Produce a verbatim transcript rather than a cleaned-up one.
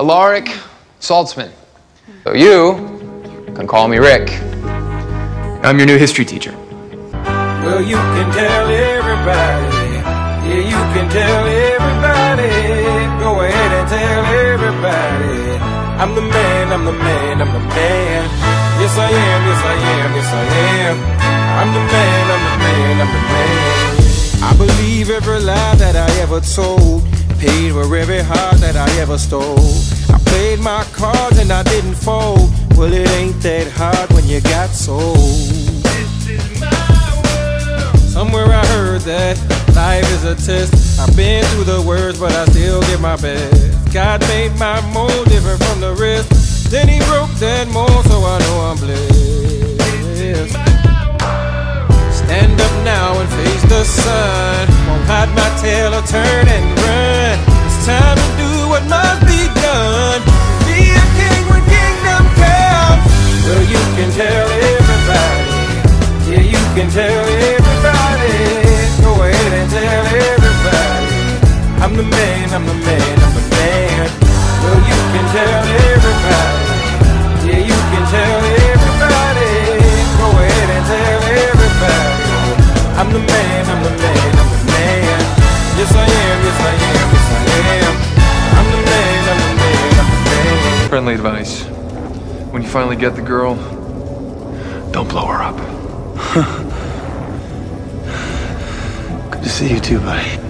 Alaric Saltzman. So you can call me Rick. I'm your new history teacher. Well, you can tell everybody. Yeah, you can tell everybody. Go ahead and tell everybody. I'm the man, I'm the man, I'm the man. Yes, I am, yes, I am, yes, I am. I'm the man, I'm the man, I'm the man. I believe every lie that I ever told. Paid for every heart that I ever stole. I played my cards and I didn't fold. Well, it ain't that hard when you got sold. This is my world. Somewhere I heard that life is a test. I've been through the worst, but I still give my best. God made my mold different from the rest. Then he broke that mold, so I know I'm blessed. This is my world. Stand up now and face the sun. Won't hide my tail or turn and run. It's time to do what must be done. Be a king when kingdom comes. Well, you can tell everybody. Yeah, you can tell everybody. Go ahead and tell everybody. I'm the man, I'm the man, I'm the man. Well, you can tell everybody. Yeah, you can tell everybody. Go ahead and tell everybody. I'm the man, I'm the man, I'm the man. Yes, I am, yes, I am, yes, I am. I'm the man, I'm the man, I'm the man. Friendly advice. When you finally get the girl, don't blow her up. Good to see you too, buddy.